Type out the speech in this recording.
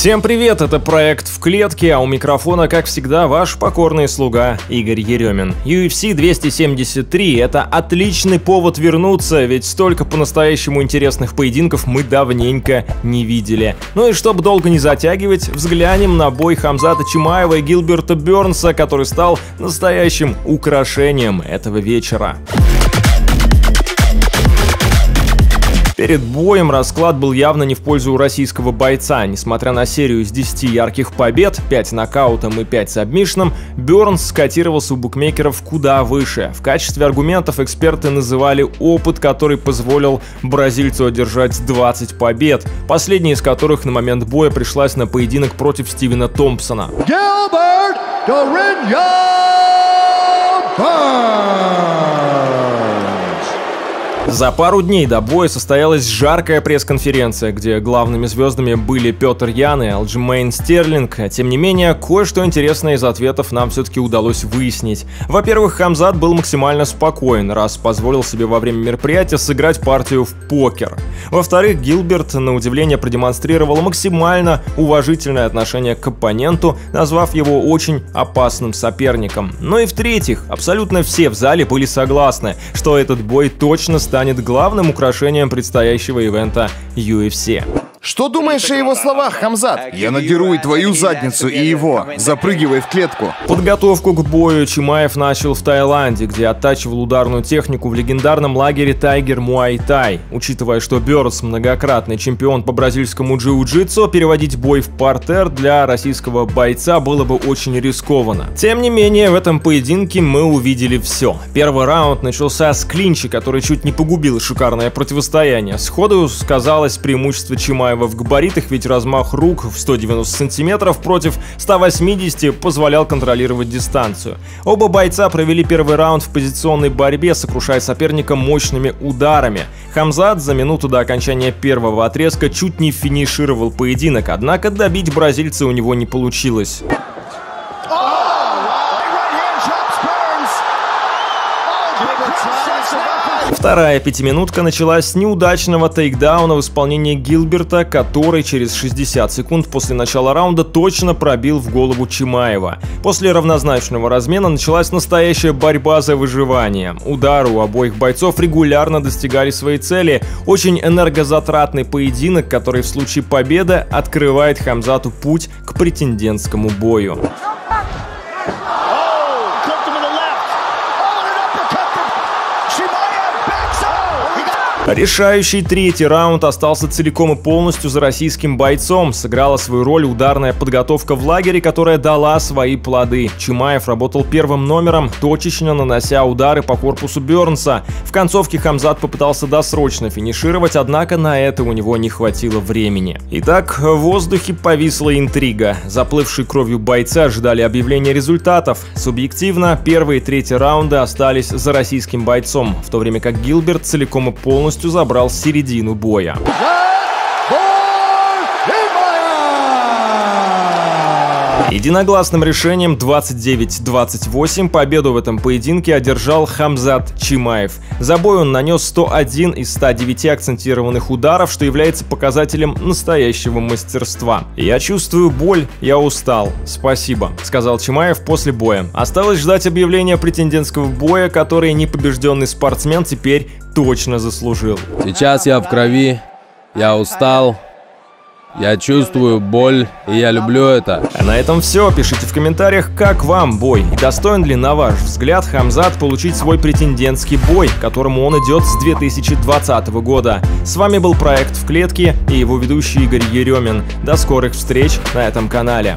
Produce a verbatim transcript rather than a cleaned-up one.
Всем привет, это проект «В клетке», а у микрофона, как всегда, ваш покорный слуга Игорь Еремин. ю эф си двести семьдесят три – это отличный повод вернуться, ведь столько по-настоящему интересных поединков мы давненько не видели. Ну и чтобы долго не затягивать, взглянем на бой Хамзата Чимаева и Гилберта Бернса, который стал настоящим украшением этого вечера. Перед боем расклад был явно не в пользу российского бойца. Несмотря на серию из десяти ярких побед, пять нокаутом и пять сабмишном, Бернс скотировался у букмекеров куда выше. В качестве аргументов эксперты называли опыт, который позволил бразильцу одержать двадцать побед, последняя из которых на момент боя пришлась на поединок против Стивена Томпсона. Гилберт Бернс! За пару дней до боя состоялась жаркая пресс-конференция, где главными звездами были Петр Ян и Алджимейн Стерлинг. Тем не менее, кое-что интересное из ответов нам все-таки удалось выяснить. Во-первых, Хамзат был максимально спокоен, раз позволил себе во время мероприятия сыграть партию в покер. Во-вторых, Гилберт, на удивление, продемонстрировал максимально уважительное отношение к оппоненту, назвав его очень опасным соперником. Ну и в-третьих, абсолютно все в зале были согласны, что этот бой точно станет станет главным украшением предстоящего ивента ю эф си. Что думаешь о его словах, Хамзат? Я надеру и твою задницу, и его. Запрыгивай в клетку. Подготовку к бою Чимаев начал в Таиланде, где оттачивал ударную технику в легендарном лагере Тайгер Муайтай. Учитывая, что Бернс многократный чемпион по бразильскому джиу-джитсу, переводить бой в партер для российского бойца было бы очень рискованно. Тем не менее, в этом поединке мы увидели все. Первый раунд начался с клинча, который чуть не погубил шикарное противостояние. Сходу сказалось преимущество Чимаева в габаритах, ведь размах рук в сто девяносто сантиметров против ста восьмидесяти позволял контролировать дистанцию. Оба бойца провели первый раунд в позиционной борьбе, сокрушая соперника мощными ударами. Хамзат за минуту до окончания первого отрезка чуть не финишировал поединок, однако добить бразильца у него не получилось. Вторая пятиминутка началась с неудачного тейкдауна в исполнении Гилберта, который через шестьдесят секунд после начала раунда точно пробил в голову Чимаева. После равнозначного размена началась настоящая борьба за выживание. Удары у обоих бойцов регулярно достигали своей цели. Очень энергозатратный поединок, который в случае победы открывает Хамзату путь к претендентскому бою. Решающий третий раунд остался целиком и полностью за российским бойцом. Сыграла свою роль ударная подготовка в лагере, которая дала свои плоды. Чимаев работал первым номером, точечно нанося удары по корпусу Бернса. В концовке Хамзат попытался досрочно финишировать, однако на это у него не хватило времени. Итак, в воздухе повисла интрига. Заплывшие кровью бойца ждали объявления результатов. Субъективно, первые и третий раунды остались за российским бойцом, в то время как Гилберт целиком и полностью забрал середину боя. Единогласным решением двадцать девять — двадцать восемь победу в этом поединке одержал Хамзат Чимаев. За бой он нанес сто один из ста девяти акцентированных ударов, что является показателем настоящего мастерства. «Я чувствую боль, я устал. Спасибо», — сказал Чимаев после боя. Осталось ждать объявления претендентского боя, который непобежденный спортсмен теперь точно заслужил. Сейчас я в крови, я устал. Я чувствую боль, и я люблю это. А на этом все. Пишите в комментариях, как вам бой. И достоин ли, на ваш взгляд, Хамзат получить свой претендентский бой, к которому он идет с две тысячи двадцатого года. С вами был проект «В клетке» и его ведущий Игорь Еремин. До скорых встреч на этом канале.